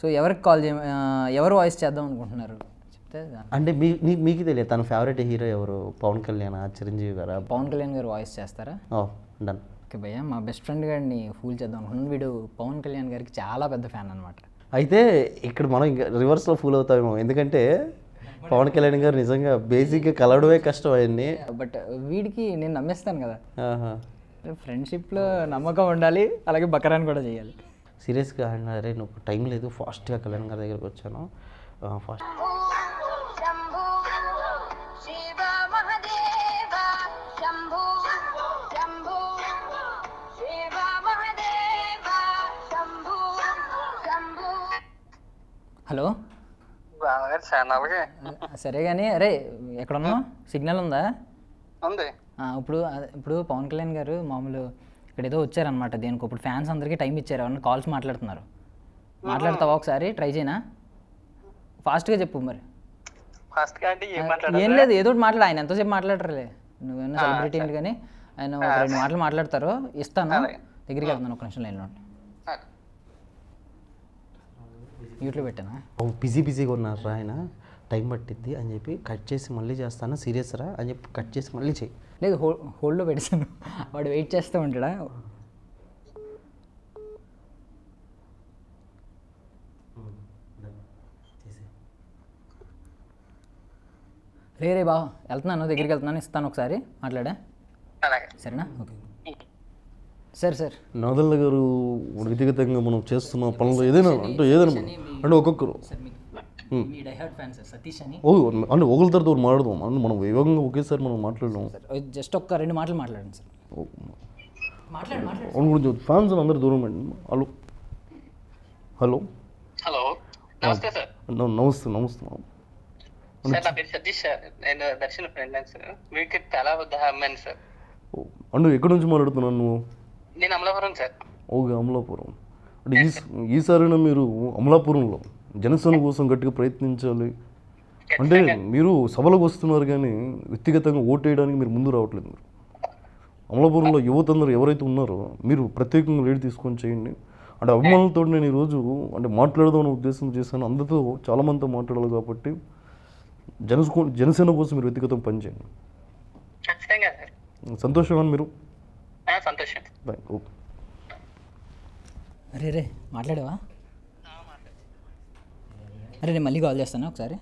so ఎవరికి call ఎవరు voice చేద్దాం అనుకుంటున్నారు చెప్తే అంటే మీకు తెలియదు తన ఫేవరెట్ హీరో ఎవరు పవన్ కళ్యాణ్ చిరంజీవి గారా పవన్ కళ్యాణ్ గారు వాయిస్ చేస్తారా ఓ డన్ ఓకే భయ్యా మా బెస్ట్ ఫ్రెండ్ గారిని ఫూల్ చేద్దాం అనుకున్నాను వీడు పవన్ కళ్యాణ్ గారికి చాలా పెద్ద ఫ్యాన్ అన్నమాట అయితే ఇక్కడ మనం రివర్స్లో ఫూల్ అవుతామేమో ఎందుకంటే పవన్ కళ్యాణ్ గారు నిజంగా బేసిక్గా కలవడమే కష్టం ఆయన్ని బట్ వీడికి నేను నమ్మేస్తాను కదా ఫ్రెండ్షిప్లో నమ్మకం ఉండాలి అలాగే బకరాన్ని కూడా చేయాలి సీరియస్గా ఆయన అరే నువ్వు టైం లేదు ఫాస్ట్గా కళ్యాణ్ గారి దగ్గరికి వచ్చాను ఫాస్ట్ హలో సరే కానీ అరే ఎక్కడున్నా సిగ్నల్ ఉందా ఇప్పుడు ఇప్పుడు పవన్ కళ్యాణ్ గారు మామూలు ఇక్కడ ఏదో వచ్చారనమాట దీనికి ఇప్పుడు ఫ్యాన్స్ అందరికీ టైం ఇచ్చారు ఎవరైనా కాల్స్ మాట్లాడుతున్నారు మాట్లాడతావా ఒకసారి ట్రై చేయనా ఫాస్ట్గా చెప్పు మరి ఏం లేదు ఏదో ఒకటి మాట్లాడు ఆయన ఎంతోసేపు మాట్లాడరులే నువ్వేమన్నా సెలబ్రిటీ ఏంటి కానీ ఆయన ఒక రెండు మాటలు మాట్లాడతారు ఇస్తాను దగ్గరికి వెళ్తున్నాను ఒక నిమిషం లైన్లో యూట్లో పెట్టానా బిజీగా ఉన్నారా ఆయన టైం పట్టిద్ది అని చెప్పి కట్ చేసి మళ్ళీ చేస్తాను సీరియస్ రా అని చెప్పి కట్ చేసి మళ్ళీ చేయి లేదు హోల్డ్లో పెట్టాను వాడు వెయిట్ చేస్తూ ఉంటాడా రే రే బా వెళ్తున్నాను దగ్గరికి వెళ్తున్నాను ఇస్తాను ఒకసారి మాట్లాడా సరేనా ఓకే సార్ సార్ నాదల్ల గారు వ్యక్తిగతంగా మనం చేస్తున్న పనులు ఏదైనా అంటే ఏదైనా అంటే ఒక్కొక్కరు మీ die hard fan sir Satish అని ఓ అంటే ఒకళ్ళ తరతో మాట్లాడదాం అంటే మనం వేగంగా ఒకేసారి మనం మాట్లాడదాం సార్ జస్ట్ ఒక్క రెండు మాటలు మాట్లాడండి సార్ అవును గురించి ఫ్యాన్స్ అందరూ దూరం అండి హలో హలో హలో నమస్తే సార్ నమస్తే నమస్తే సార్ నా పేరు సతీష్ సార్ నేను దర్శన ఫ్రెండ్ సార్ మీకు చాలా ఉదాహరణ సార్ అంటే ఎక్కడి నుంచి మాట్లాడుతున్నాను నువ్వు నేను అమలాపురం సార్ ఓకే అమలాపురం అంటే ఈసారైనా మీరు అమలాపురంలో జనసేన కోసం గట్టిగా ప్రయత్నించాలి అంటే మీరు సభలకు వస్తున్నారు కానీ వ్యక్తిగతంగా ఓటు వేయడానికి మీరు ముందు రావట్లేదు మీరు అమలాపురంలో యువత అందరూ ఎవరైతే ఉన్నారో మీరు ప్రత్యేకంగా లీడ్ తీసుకొని చేయండి అంటే అభిమానులతో నేను ఈరోజు అంటే మాట్లాడదామనే ఉద్దేశం చేశాను అందరితో చాలామందితో మాట్లాడాలి కాబట్టి జనసేన కోసం మీరు వ్యక్తిగతంగా పనిచేయండి సంతోషంగా మీరు అరే రే మాట్లాడవా అరే నేను మళ్ళీ కాల్ చేస్తాను ఒకసారి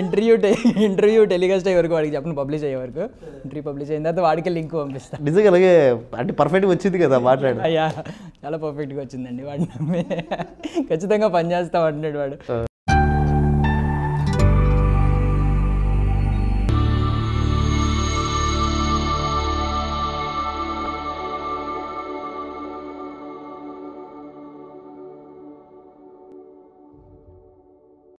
ఇంటర్వ్యూ టెలికాస్ట్ అయ్యే వరకు వాడికి చెప్పను పబ్లిష్ అయ్యే వరకు ఇంటర్వ్యూ పబ్లిష్ అయిన తర్వాత వాడికి లింక్ పంపిస్తాను నిజంగా అలాగే అంటే పర్ఫెక్ట్గా వచ్చింది కదా మాట్లాడు అయ్యా చాలా పర్ఫెక్ట్గా వచ్చిందండి వాడిని ఖచ్చితంగా పనిచేస్తావు అంటున్నాడు వాడు